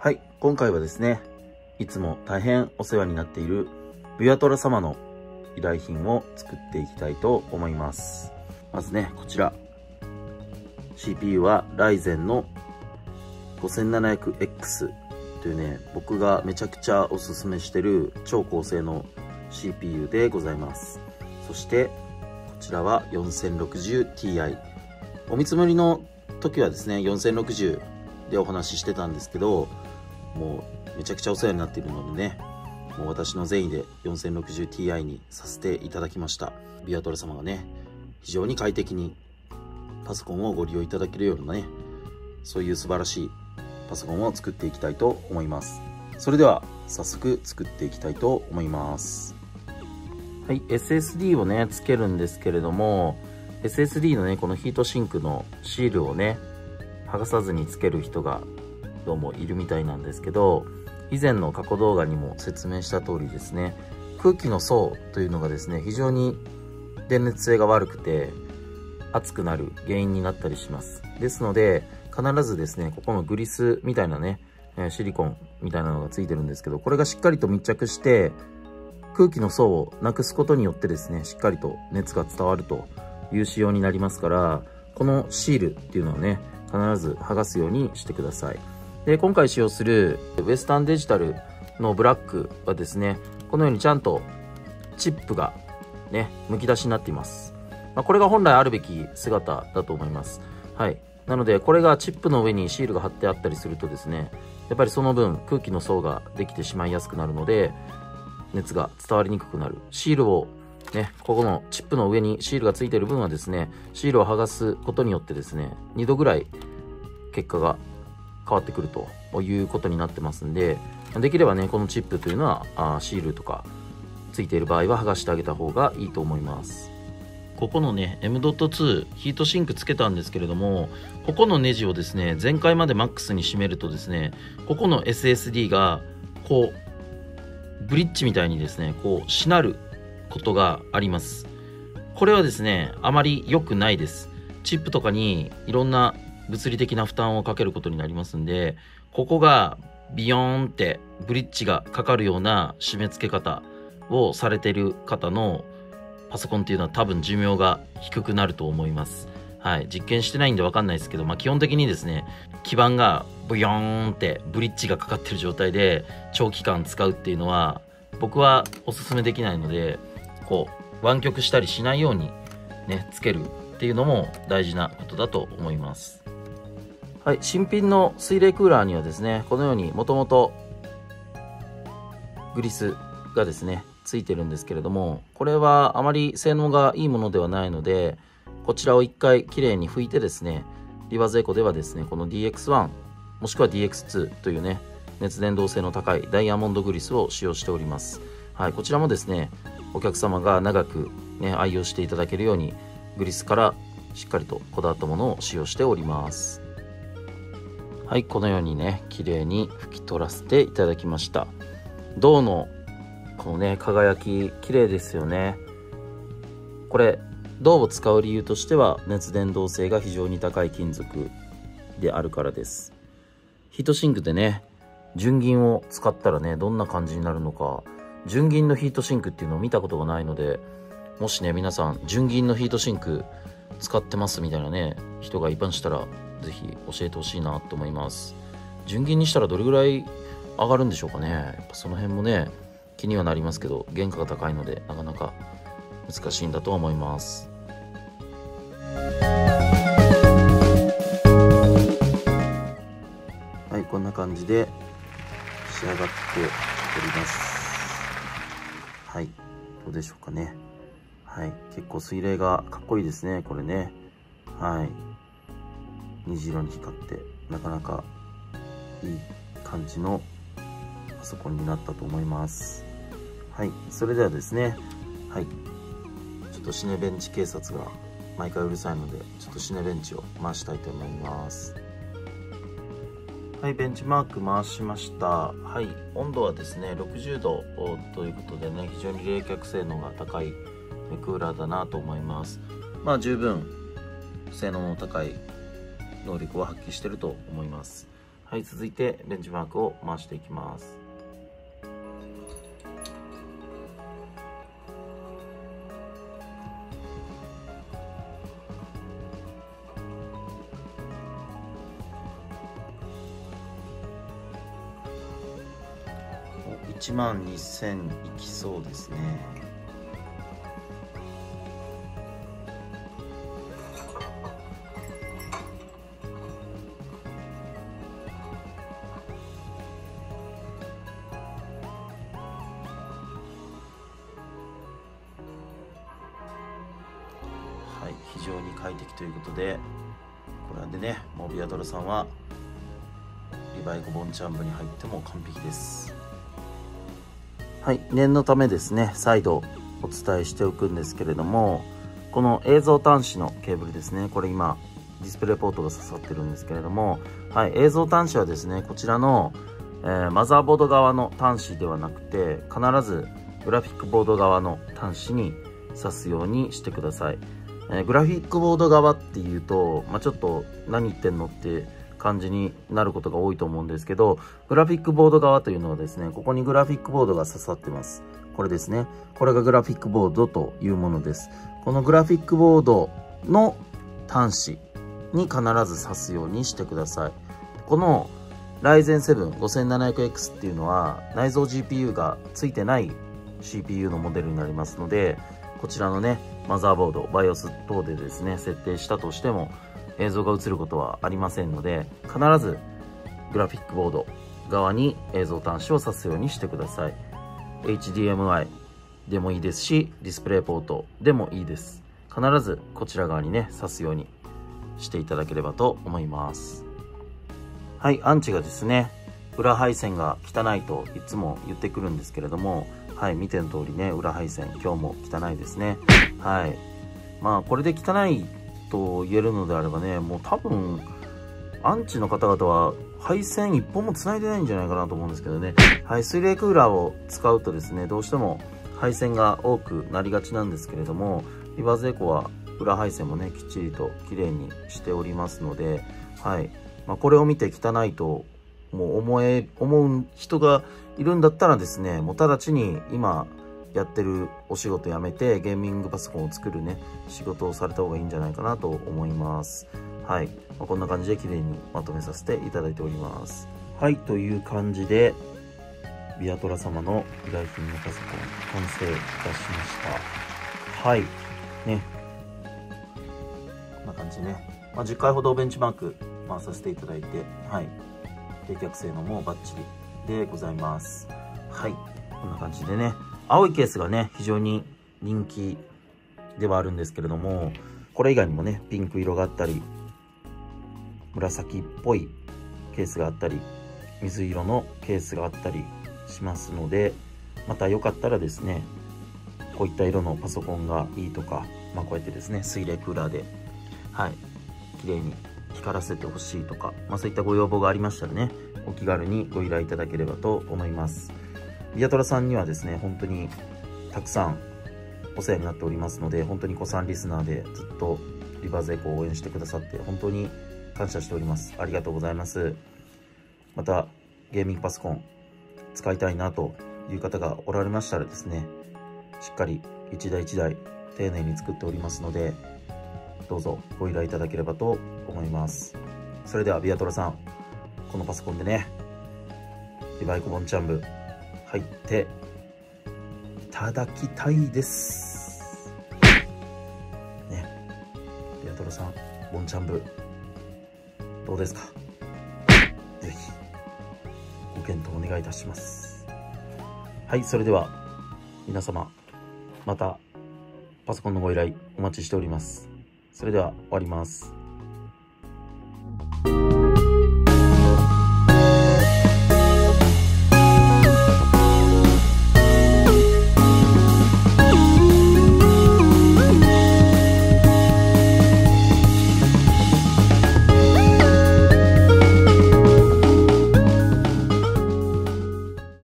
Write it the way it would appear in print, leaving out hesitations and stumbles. はい、今回はですね、いつも大変お世話になっているビアトラ様の依頼品を作っていきたいと思います。まずね、こちら。CPU は Ryzen の 5700X というね、僕がめちゃくちゃおすすめしてる超高性能 CPU でございます。そして、こちらは 4060Ti。お見積もりの時はですね、4060でお話ししてたんですけど、もうめちゃくちゃお世話になっているのでね、もう私の善意で 4060Ti にさせていただきました。ビアトラ様がね、非常に快適にパソコンをご利用いただけるようなね、そういう素晴らしいパソコンを作っていきたいと思います。それでは早速作っていきたいと思います。はい、SSD をねつけるんですけれども、 SSD のねこのヒートシンクのシールをね剥がさずにつける人がどうもいるみたいなんですけど、以前の過去動画にも説明した通りですね、空気の層というのがですね非常に電熱性が悪くて熱くなる原因になったりします。ですので必ずですね、ここのグリスみたいなねシリコンみたいなのがついてるんですけど、これがしっかりと密着して空気の層をなくすことによってですね、しっかりと熱が伝わるという仕様になりますから、このシールっていうのはね必ず剥がすようにしてください。で、今回使用するウエスタンデジタルのブラックはですね、このようにちゃんとチップがねむき出しになっています。これが本来あるべき姿だと思います。はい。なので、これがチップの上にシールが貼ってあったりするとですね、やっぱりその分空気の層ができてしまいやすくなるので、熱が伝わりにくくなる。シールを、ね、ここのチップの上にシールがついている分はですね、シールを剥がすことによってですね、2度ぐらい結果が変わってくるということになってますんで、できればね、このチップというのは、シールとかついている場合は剥がしてあげた方がいいと思います。ここのね M.2 ヒートシンクつけたんですけれども、ここのネジをですね前回までマックスに締めるとですね、ここの SSD がこうブリッジみたいにですねこうしなることがあります。これはですねあまり良くないです。チップとかにいろんな物理的な負担をかけることになりますんで、ここがビヨーンってブリッジがかかるような締め付け方をされている方のパソコンっていうのは多分寿命が低くなると思います。はい。実験してないんでわかんないですけど、まあ基本的にですね、基板がブヨーンってブリッジがかかってる状態で長期間使うっていうのは僕はおすすめできないので、こう湾曲したりしないようにね、つけるっていうのも大事なことだと思います。はい。新品の水冷クーラーにはですね、このようにもともとグリスがですね、ついてるんですけれども、これはあまり性能がいいものではないので、こちらを一回きれいに拭いてですね、リバーズエコではですねこの DX1 もしくは DX2 というね熱伝導性の高いダイヤモンドグリスを使用しております。はい、こちらもですねお客様が長く、ね、愛用していただけるようにグリスからしっかりとこだわったものを使用しております。はい、このようにねきれいに拭き取らせていただきました。銅のこのね輝き綺麗ですよね。これ銅を使う理由としては熱伝導性が非常に高い金属であるからです。ヒートシンクでね純銀を使ったらねどんな感じになるのか、純銀のヒートシンクっていうのを見たことがないので、もしね皆さん純銀のヒートシンク使ってますみたいなね人がいましたら是非教えてほしいなと思います。純銀にしたらどれぐらい上がるんでしょうかね。やっぱその辺もね気にはなりますけど、原価が高いのでなかなか難しいんだと思います。はい、こんな感じで仕上がっております。はい、どうでしょうかね。はい、結構水冷がかっこいいですねこれね。はい、虹色に光ってなかなかいい感じのパソコンになったと思います。はい、それではですね、はい、ちょっとシネベンチ警察が毎回うるさいので、ちょっとシネベンチを回したいと思います。はい、ベンチマーク回しました。はい、温度はですね、60度ということでね、非常に冷却性能が高いクーラーだなと思います。まあ十分性能の高い能力を発揮してると思います。はい、続いてレンジマークを回していきます。1万2000いきそうですね。はい、非常に快適ということで、これでね、モビアドロさんはリバイ5本チャンブに入っても完璧です。はい、念のためですね、再度お伝えしておくんですけれども、この映像端子のケーブルですね、これ今ディスプレイポートが刺さってるんですけれども、はい、映像端子はですね、こちらの、マザーボード側の端子ではなくて、必ずグラフィックボード側の端子に刺すようにしてください。グラフィックボード側っていうと、ちょっと何言ってんのって感じになることが多いと思うんですけど、グラフィックボード側というのはですね、ここにグラフィックボードが刺さってます。これですね、これがグラフィックボードというものです。このグラフィックボードの端子に必ず刺すようにしてください。この Ryzen 7 5700X っていうのは内蔵 GPU がついてない CPU のモデルになりますので、こちらのね、マザーボード、BIOS 等でですね、設定したとしても映像が映ることはありませんので、必ずグラフィックボード側に映像端子を挿すようにしてください。HDMI でもいいですし、ディスプレイポートでもいいです。必ずこちら側にね、挿すようにしていただければと思います。はい、アンチがですね、裏配線が汚いといつも言ってくるんですけれども、はい、見ての通りね、裏配線、今日も汚いですね。はい。これで汚いと言えるのであればね、もう多分、アンチの方々は配線一本も繋いでないんじゃないかなと思うんですけどね。はい、水冷クーラーを使うとですね、どうしても配線が多くなりがちなんですけれども、リバーズエコは裏配線もね、きっちりと綺麗にしておりますので、はい。これを見て汚いと、もう思う人がいるんだったらですね、もう直ちに今やってるお仕事やめて、ゲーミングパソコンを作るね、仕事をされた方がいいんじゃないかなと思います。はい、こんな感じで綺麗にまとめさせていただいております。はい、という感じでビアトラ様の依頼品のパソコン完成いたしました。はいね、こんな感じでね、10回ほどベンチマーク回させていただいて、はい、冷却性能もバッチリでございます。はい、こんな感じでね、青いケースがね、非常に人気ではあるんですけれども、これ以外にもね、ピンク色があったり、紫っぽいケースがあったり、水色のケースがあったりしますので、またよかったらですね、こういった色のパソコンがいいとか、こうやってですね、水冷クーラーで、はい、綺麗に光らせてほしいとか、そういったご要望がありましたらね、お気軽にご依頼いただければと思います。ビアトラさんにはですね、本当にたくさんお世話になっておりますので、本当に子さんリスナーでずっとリバーズエコを応援してくださって、本当に感謝しております。ありがとうございます。またゲーミングパソコン使いたいなという方がおられましたらですね、しっかり一台一台丁寧に作っておりますので、どうぞご依頼いただければと思います。それではビアトラさん、このパソコンでね、リバイコボンチャンブ入っていただきたいですね。ビアトラさん、ボンチャンブどうですか？ぜひご検討お願いいたします。はい、それでは皆様、またパソコンのご依頼お待ちしております。それでは終わります。